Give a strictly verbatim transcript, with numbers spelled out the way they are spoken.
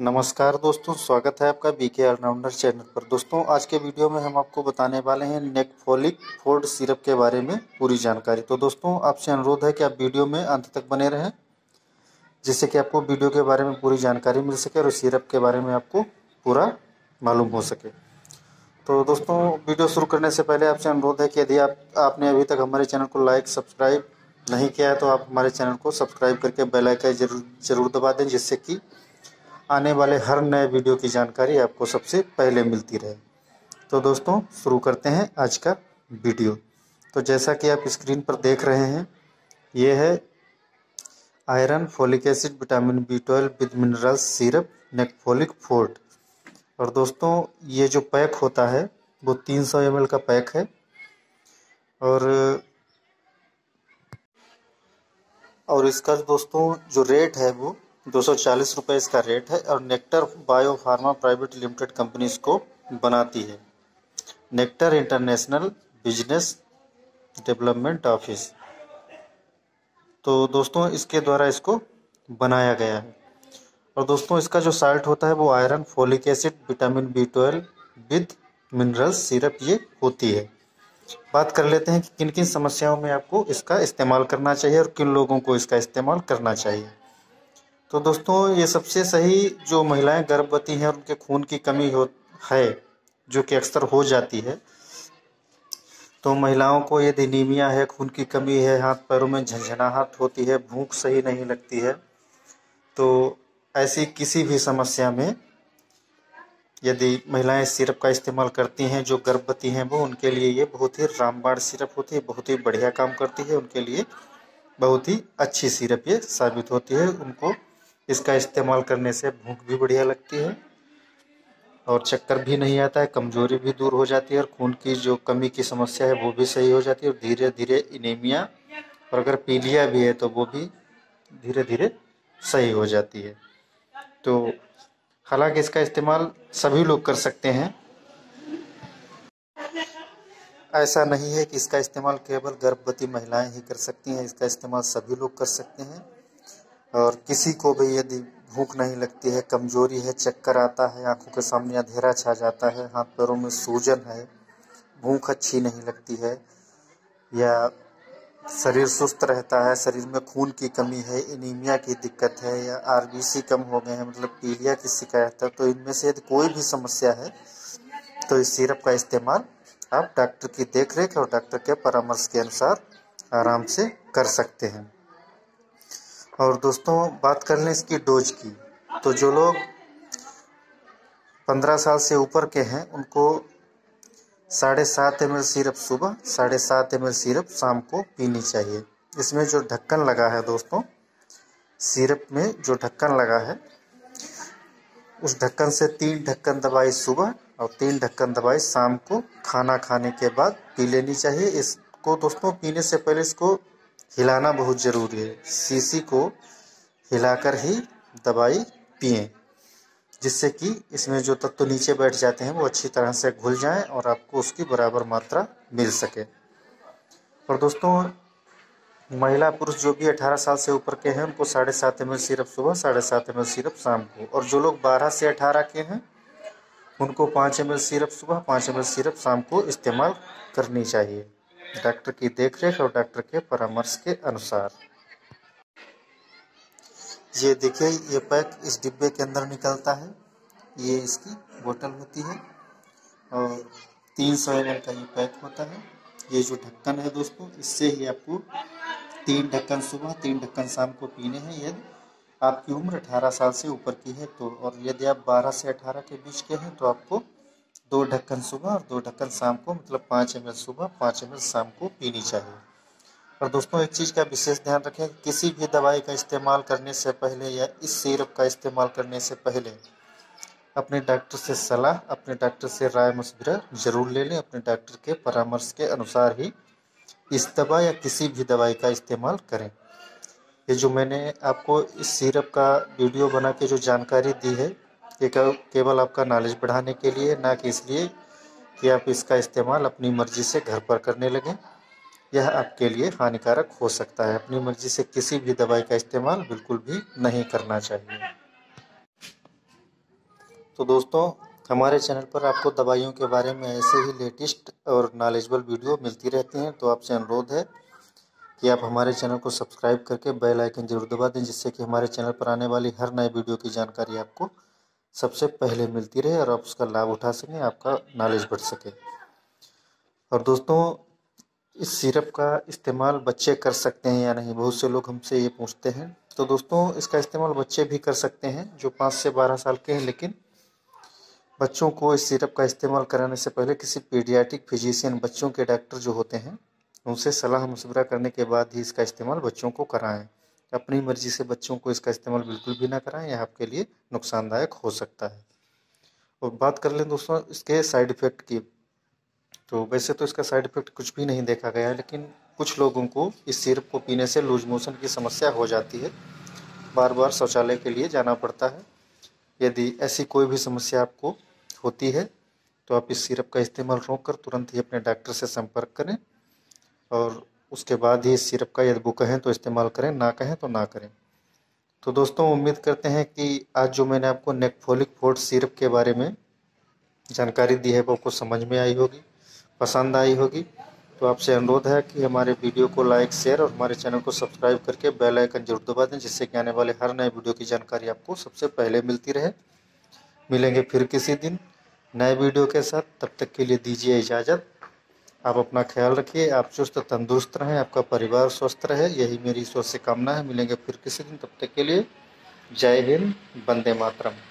नमस्कार दोस्तों, स्वागत है आपका बीके ऑलराउंडर चैनल पर। दोस्तों आज के वीडियो में हम आपको बताने वाले हैं नेक्फोलिक फोर्ट सिरप के बारे में पूरी जानकारी। तो दोस्तों आपसे अनुरोध है कि आप वीडियो में अंत तक बने रहें, जिससे कि आपको वीडियो के बारे में पूरी जानकारी मिल सके और सिरप के बारे में आपको पूरा मालूम हो सके। तो दोस्तों वीडियो शुरू करने से पहले आपसे अनुरोध है कि यदि आप आपने अभी तक हमारे चैनल को लाइक सब्सक्राइब नहीं किया है तो आप हमारे चैनल को सब्सक्राइब करके बेल आइकन जरूर जरूर दबा दें, जिससे कि आने वाले हर नए वीडियो की जानकारी आपको सबसे पहले मिलती रहे। तो दोस्तों शुरू करते हैं आज का वीडियो। तो जैसा कि आप स्क्रीन पर देख रहे हैं, ये है iron, folic acid, vitamin B twelve with minerals syrup Necfolic Forte. और दोस्तों ये जो पैक होता है वो तीन सौ एम एल का पैक है। और और इसका दोस्तों जो रेट है वो दो सौ चालीस रुपये इसका रेट है। और Nectar Biopharma private limited company इसको बनाती है, Nectar International business development office. तो दोस्तों इसके द्वारा इसको बनाया गया है। और दोस्तों इसका जो साल्ट होता है वो iron, folic acid, vitamin B twelve with minerals syrup ये होती है। बात कर लेते हैं कि किन किन समस्याओं में आपको इसका इस्तेमाल करना चाहिए और किन लोगों को इसका इस्तेमाल करना चाहिए। तो दोस्तों ये सबसे सही जो महिलाएं गर्भवती हैं और उनके खून की कमी हो है जो कि अक्सर हो जाती है, तो महिलाओं को यदि एनीमिया है, खून की कमी है, हाथ पैरों में झंझनाहट होती है, भूख सही नहीं लगती है, तो ऐसी किसी भी समस्या में यदि महिलाएं सिरप का इस्तेमाल करती हैं, जो गर्भवती हैं वो, उनके लिए ये बहुत ही रामबाण सिरप होती है, बहुत ही बढ़िया काम करती है, उनके लिए बहुत ही अच्छी सिरप ये साबित होती है। उनको इसका इस्तेमाल करने से भूख भी बढ़िया लगती है और चक्कर भी नहीं आता है, कमजोरी भी दूर हो जाती है और खून की जो कमी की समस्या है वो भी सही हो जाती है। और धीरे धीरे एनीमिया और अगर पीलिया भी है तो वो भी धीरे धीरे सही हो जाती है। तो हालांकि इसका इस्तेमाल सभी लोग कर सकते हैं, ऐसा नहीं है कि इसका इस्तेमाल केवल गर्भवती महिलाएं ही कर सकती हैं, इसका इस्तेमाल सभी लोग कर सकते हैं। और किसी को भी यदि भूख नहीं लगती है, कमजोरी है, चक्कर आता है, आंखों के सामने अंधेरा छा जाता है, हाथ पैरों में सूजन है, भूख अच्छी नहीं लगती है, या शरीर सुस्त रहता है, शरीर में खून की कमी है, एनीमिया की दिक्कत है, या आरबीसी कम हो गए हैं, मतलब पीलिया की शिकायत है, तो इनमें से यदि कोई भी समस्या है तो इस सिरप का इस्तेमाल आप डॉक्टर की देखरेख और डॉक्टर के परामर्श के अनुसार आराम से कर सकते हैं। और दोस्तों बात कर लें इसकी डोज की, तो जो लोग पंद्रह साल से ऊपर के हैं उनको साढ़े सात एम एल सिरप सुबह, साढ़े सात एम एल सिरप शाम को पीनी चाहिए। इसमें जो ढक्कन लगा है दोस्तों, सिरप में जो ढक्कन लगा है उस ढक्कन से तीन ढक्कन दवाई सुबह और तीन ढक्कन दवाई शाम को खाना खाने के बाद पी लेनी चाहिए। इसको दोस्तों पीने से पहले इसको हिलाना बहुत ज़रूरी है, शीशी को हिलाकर ही दवाई पिएं, जिससे कि इसमें जो तत्व नीचे बैठ जाते हैं वो अच्छी तरह से घुल जाएं और आपको उसकी बराबर मात्रा मिल सके। और दोस्तों महिला पुरुष जो भी अठारह साल से ऊपर के हैं उनको साढ़े सात एम एल सिरप सुबह, साढ़े सात एम एल सिरप शाम को। और जो लोग बारह से अठारह के हैं उनको पाँच एम एल सिरप सुबह, पाँच एम एल सिरप शाम को इस्तेमाल करनी चाहिए, डॉक्टर की देखरेख और डॉक्टर के परामर्श के अनुसार। ये देखिए ये पैक इस डिब्बे के अंदर निकलता है, ये इसकी बोतल होती है और तीन सौ एम एल का ये पैक होता है। ये जो ढक्कन है दोस्तों, इससे ही आपको तीन ढक्कन सुबह, तीन ढक्कन शाम को पीने हैं यदि आपकी उम्र अठारह साल से ऊपर की है तो। और यदि आप बारह से अठारह के बीच के हैं तो आपको दो ढक्कन सुबह और दो ढक्कन शाम को, मतलब पाँच एम एल सुबह, पाँच एम एल शाम को पीनी चाहिए। और दोस्तों एक चीज़ का विशेष ध्यान रखें कि किसी भी दवाई का इस्तेमाल करने से पहले या इस सिरप का इस्तेमाल करने से पहले अपने डॉक्टर से सलाह, अपने डॉक्टर से राय मशविरा ज़रूर ले लें। अपने डॉक्टर के परामर्श के अनुसार ही इस दवा या किसी भी दवाई का इस्तेमाल करें। ये जो मैंने आपको इस सिरप का वीडियो बना के जो जानकारी दी है ये केवल आपका नॉलेज बढ़ाने के लिए, ना कि इसलिए कि आप इसका इस्तेमाल अपनी मर्ज़ी से घर पर करने लगें, यह आपके लिए हानिकारक हो सकता है। अपनी मर्ज़ी से किसी भी दवाई का इस्तेमाल बिल्कुल भी नहीं करना चाहिए। तो दोस्तों हमारे चैनल पर आपको दवाइयों के बारे में ऐसे ही लेटेस्ट और नॉलेजबल वीडियो मिलती रहती हैं। तो आपसे अनुरोध है कि आप हमारे चैनल को सब्सक्राइब करके बेल आइकन जरूर दबा दें, जिससे कि हमारे चैनल पर आने वाली हर नए वीडियो की जानकारी आपको सबसे पहले मिलती रहे और आप उसका लाभ उठा सकें, आपका नॉलेज बढ़ सके। और दोस्तों, इस सिरप का इस्तेमाल बच्चे कर सकते हैं या नहीं, बहुत से लोग हमसे ये पूछते हैं। तो दोस्तों, इसका इस्तेमाल बच्चे भी कर सकते हैं जो पाँच से बारह साल के हैं, लेकिन बच्चों को इस सिरप का इस्तेमाल कराने से पहले किसी पीडियाट्रिक फिजिशियन, बच्चों के डॉक्टर जो होते हैं, उनसे सलाह मशवरा करने के बाद ही इसका इस्तेमाल बच्चों को कराएं। अपनी मर्ज़ी से बच्चों को इसका इस्तेमाल बिल्कुल भी ना कराएं, यह आपके लिए नुकसानदायक हो सकता है। और बात कर लें दोस्तों इसके साइड इफ़ेक्ट की, तो वैसे तो इसका साइड इफ़ेक्ट कुछ भी नहीं देखा गया है, लेकिन कुछ लोगों को इस सिरप को पीने से लूज मोशन की समस्या हो जाती है, बार बार शौचालय के लिए जाना पड़ता है। यदि ऐसी कोई भी समस्या आपको होती है तो आप इस सिरप का इस्तेमाल रोक कर तुरंत ही अपने डॉक्टर से संपर्क करें और उसके बाद ही इस सिरप का यदि वो कहें तो इस्तेमाल करें, ना कहें तो ना करें। तो दोस्तों, उम्मीद करते हैं कि आज जो मैंने आपको नेक्फोलिक फोर्ट सिरप के बारे में जानकारी दी है वो आपको समझ में आई होगी, पसंद आई होगी। तो आपसे अनुरोध है कि हमारे वीडियो को लाइक, शेयर और हमारे चैनल को सब्सक्राइब करके बेल आइकन जरूर दबा दें, जिससे कि आने वाले हर नए वीडियो की जानकारी आपको सबसे पहले मिलती रहे। मिलेंगे फिर किसी दिन नए वीडियो के साथ, तब तक के लिए दीजिए इजाज़त। आप अपना ख्याल रखिए, आप चुस्त तंदुरुस्त रहें, आपका परिवार स्वस्थ रहे, यही मेरी ईश्वर से कामना है। मिलेंगे फिर किसी दिन, तब तक के लिए जय हिंद, वंदे मातरम।